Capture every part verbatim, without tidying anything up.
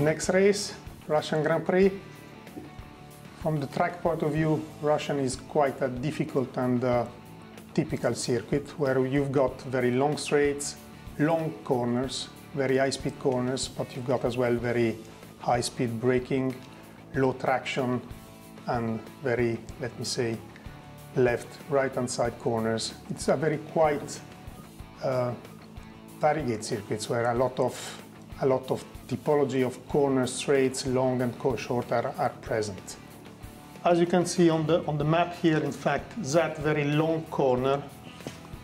Next race, Russian Grand Prix. From the track point of view, Russian is quite a difficult and uh, typical circuit where you've got very long straights, long corners, very high-speed corners, but you've got as well very high-speed braking, low traction, and very, let me say, left, right-hand side corners. It's a very quiet, uh, variegate circuits where a lot of a lot of typology of corner straights, long and short, are, are present. As you can see on the on the map here, in fact, that very long corner,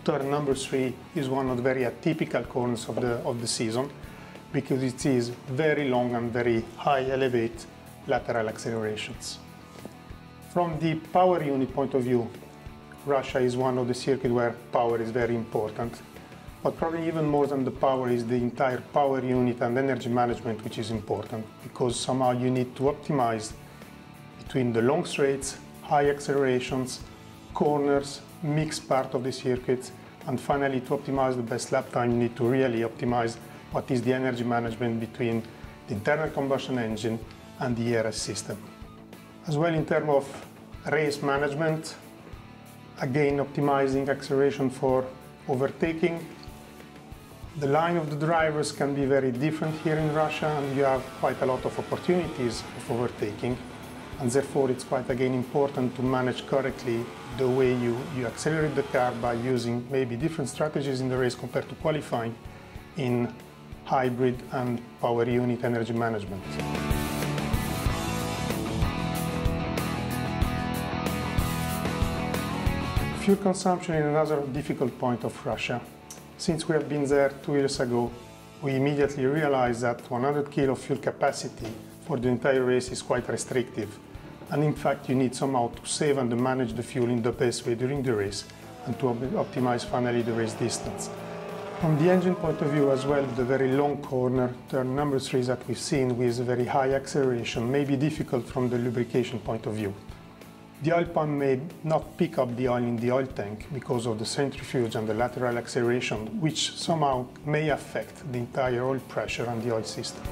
turn number three, is one of the very atypical corners of the of the season, because it is very long and very high elevate lateral accelerations. From the power unit point of view, Russia is one of the circuits where power is very important. But probably even more than the power is the entire power unit and energy management, which is important, because somehow you need to optimize between the long straights, high accelerations, corners, mixed part of the circuit, and finally, to optimize the best lap time, you need to really optimize what is the energy management between the internal combustion engine and the E R S system. As well, in terms of race management, again, optimizing acceleration for overtaking. The line of the drivers can be very different here in Russia, and you have quite a lot of opportunities of overtaking, and therefore it's quite again important to manage correctly the way you, you accelerate the car by using maybe different strategies in the race compared to qualifying in hybrid and power unit energy management. Fuel consumption is another difficult point of Russia. Since we have been there two years ago, we immediately realized that one hundred kilo fuel capacity for the entire race is quite restrictive. And in fact, you need somehow to save and manage the fuel in the best way during the race and to optimize finally the race distance. From the engine point of view as well, the very long corner, turn number three that we've seen with very high acceleration, may be difficult from the lubrication point of view. The oil pump may not pick up the oil in the oil tank because of the centrifuge and the lateral acceleration, which somehow may affect the entire oil pressure and the oil system.